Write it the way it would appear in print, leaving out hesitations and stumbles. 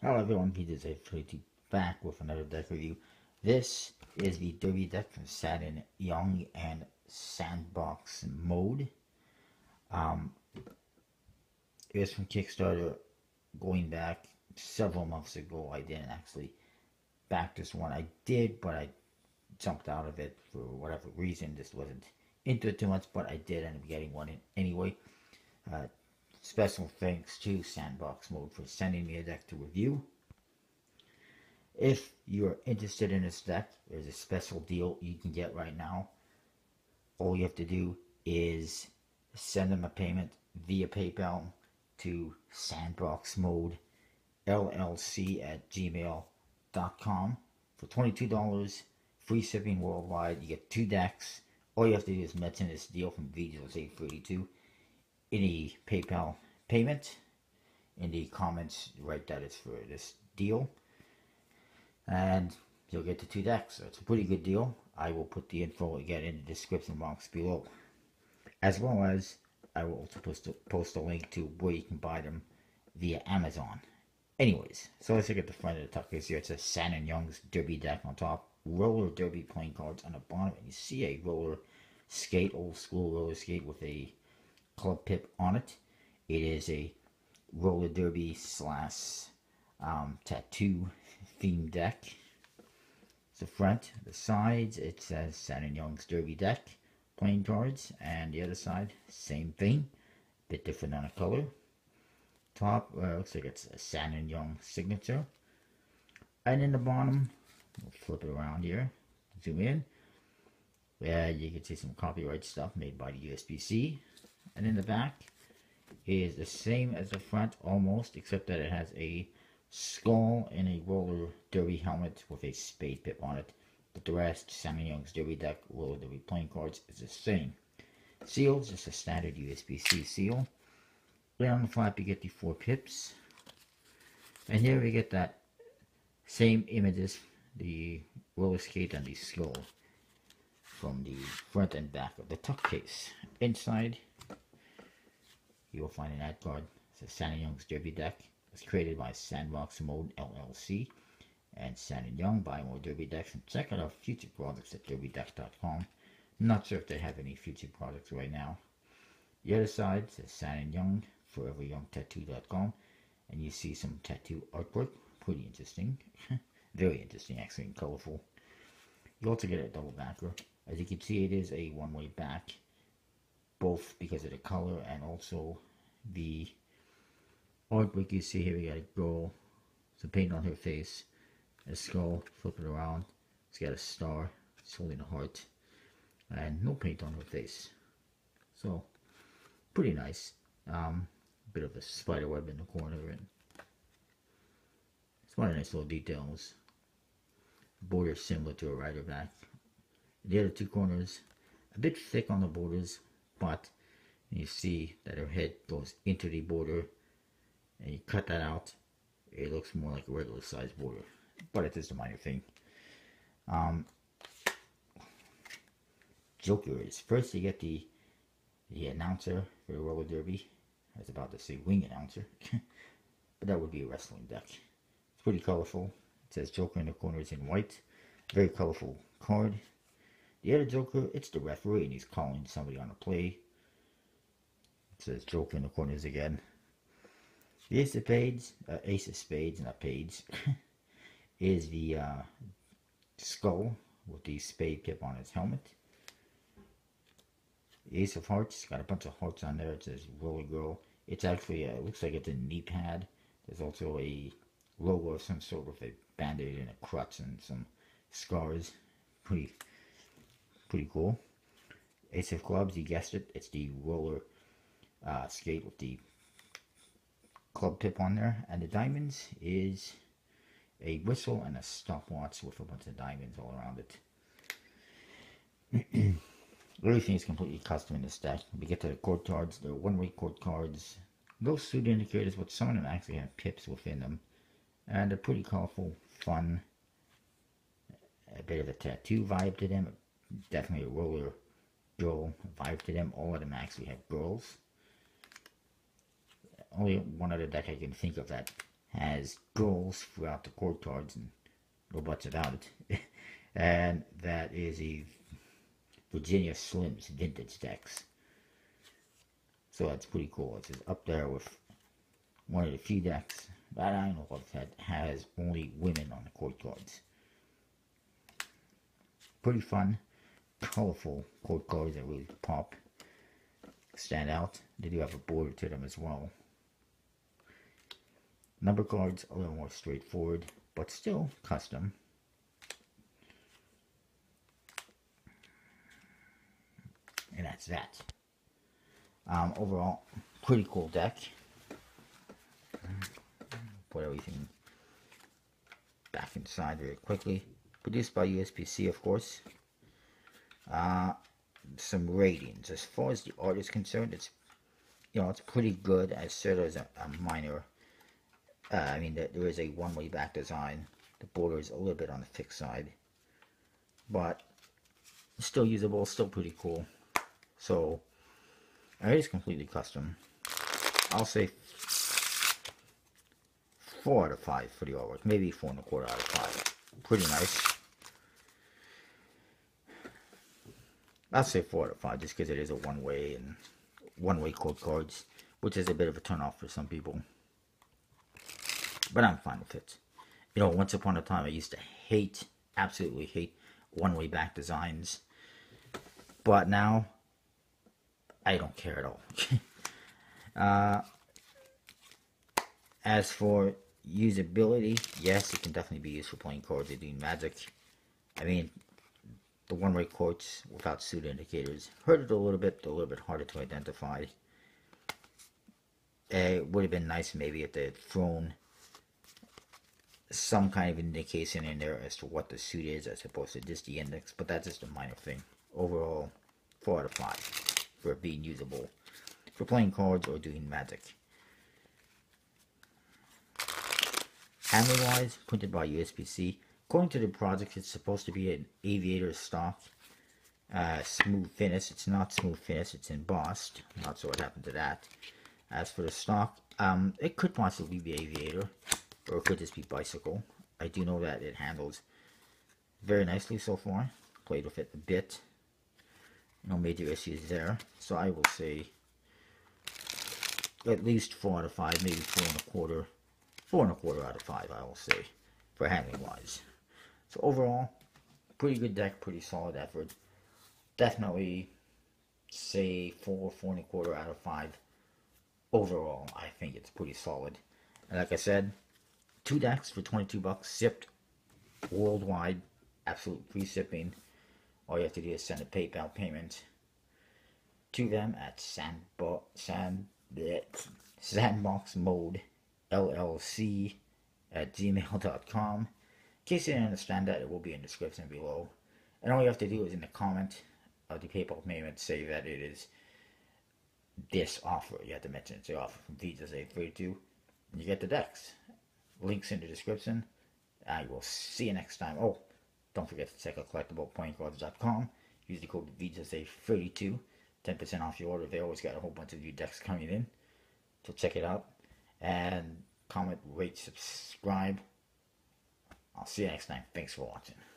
Hello everyone, Peter vjose32 back with another deck review. This is the Derby Deck from Shannon Young and Sandbox Mode. It was from Kickstarter going back several months ago. I didn't actually back this one. I did, but I jumped out of it for whatever reason. Just wasn't into it too much, but I did end up getting one in anyway. Special thanks to Sandbox Mode for sending me a deck to review. If you're interested in this deck, there's a special deal you can get right now. All you have to do is send them a payment via PayPal to sandboxmodellc@gmail.com for $22, free shipping worldwide. You get two decks. All you have to do is mention this deal from vjose32 in the PayPal payment. In the comments, write that it's for this deal, and you'll get the two decks. So it's a pretty good deal. I will put the info again in the description box below, as well as I will also post a link to where you can buy them via Amazon. Anyways, so let's look at the front of the tuckers here. It says Shannon Young's Derby Deck on top, roller derby playing cards on the bottom, and you see a roller skate, old school roller skate with a club pip on it. It is a roller derby slash tattoo themed deck. It's the front. The sides, it says Shannon Young's Derby Deck playing cards, and the other side, same thing, a bit different on the color. Top looks like it's a Shannon Young signature, and in the bottom, we'll flip it around here, zoom in. Yeah, you can see some copyright stuff made by the USPC. And in the back is the same as the front almost, except that it has a skull and a roller derby helmet with a spade pip on it. But the rest, Shannon Young's Derby Deck, roller derby playing cards, is the same. Seal, just a standard USPC seal. Right on the flap you get the four pips. And here we get that same images, the roller skate and the skull, from the front and back of the tuck case. Inside, you will find an ad card. It's Shannon Young's Derby Deck. It's created by Sandbox Mode LLC and Shannon Young. Buy more Derby Decks and check out our future products at derbydeck.com. Not sure if they have any future products right now. The other side says Shannon Young, ForeverYoungTattoo.com, and you see some tattoo artwork. Pretty interesting. Very interesting, actually, and colorful. You also get a double backer. As you can see, it is a one-way back, both because of the color and also the artwork you see here. We got a girl, some paint on her face, a skull, flipping around. It's got a star, it's holding a heart, and no paint on her face. So, pretty nice. Bit of a spider web in the corner, and it's one of the nice little details. Border similar to a rider back. The other two corners, a bit thick on the borders, but you see that her head goes into the border, and you cut that out, it looks more like a regular size border, but it is a minor thing. Joker is first. You get the announcer for the roller derby. I was about to say wing announcer, but that would be a wrestling deck. It's pretty colorful. It says Joker in the corner is in white. Very colorful card. The other Joker, it's the referee, and he's calling somebody on a play. It says Joker in the corners again. The Ace of Spades, not Page, is the skull with the spade pip on his helmet. The Ace of Hearts, got a bunch of hearts on there. It says Roller Girl. It's actually, it looks like it's a knee pad. There's also a logo of some sort with a band-aid and a crutch and some scars. Pretty cool. Ace of Clubs, you guessed it, it's the roller skate with the club pip on there. And the diamonds is a whistle and a stopwatch with a bunch of diamonds all around it. Everything is completely custom in this deck. We get to the court cards. They're one-way court cards. No suit indicators, but some of them actually have pips within them. And they're pretty colorful, fun. A bit of a tattoo vibe to them. Definitely a roller girl vibe to them. All of them actually have girls. Only one other deck I can think of that has goals throughout the court cards and no buts about it. And that is the Virginia Slims vintage decks. So that's pretty cool. It's up there with one of the few decks that I know of that has only women on the court cards. Pretty fun, colorful court cards that really pop, stand out. They do have a border to them as well. Number cards a little more straightforward, but still custom. And that's that. Overall, pretty cool deck. Put everything back inside very quickly. Produced by USPC, of course. Some ratings. As far as the art is concerned, it's, you know, it's pretty good. I said there's a minor. I mean, there is a one-way back design. The border is a little bit on the thick side, but still usable, still pretty cool. So it is completely custom. I'll say 4 out of 5 for the artwork, maybe 4 1/4 out of 5. Pretty nice. I'll say 4 out of 5 just because it is a one-way and one-way court cards, which is a bit of a turnoff for some people. But I'm fine with it. You know, once upon a time I used to hate, absolutely hate, one-way back designs. But now, I don't care at all. As for usability, yes, it can definitely be used for playing cards or doing magic. I mean, the one-way courts without pseudo indicators hurt it a little bit harder to identify. It would have been nice maybe if they had thrown some kind of indication in there as to what the suit is as opposed to just the index, but that's just a minor thing. Overall, 4 out of 5 for being usable for playing cards or doing magic. Handling wise, printed by USPC. According to the project, it's supposed to be an aviator stock, smooth finish. It's not smooth finish, it's embossed. I'm not sure what happened to that. As for the stock, it could possibly be aviator, or it could just be bicycle. I do know that it handles very nicely so far. Played with it a bit. No major issues there. So I will say at least 4 out of 5, maybe 4 1/4. 4 1/4 out of 5, I will say, for handling wise. So overall, pretty good deck, pretty solid effort. Definitely say 4 4 1/4 out of 5. Overall, I think it's pretty solid. And like I said, 2 decks for $22, shipped worldwide, absolute free shipping. All you have to do is send a PayPal payment to them at sandboxmodellc@gmail.com. In case you didn't understand that, it will be in the description below. And all you have to do is in the comment of the PayPal payment say that it is this offer. You have to mention it's the offer from vjose32, and you get the decks. Links in the description. I will see you next time. Oh, don't forget to check out collectableplayingcards.com. Use the code vjose32, 10% off your order. They always got a whole bunch of new decks coming in, so check it out. And comment, rate, subscribe. I'll see you next time. Thanks for watching.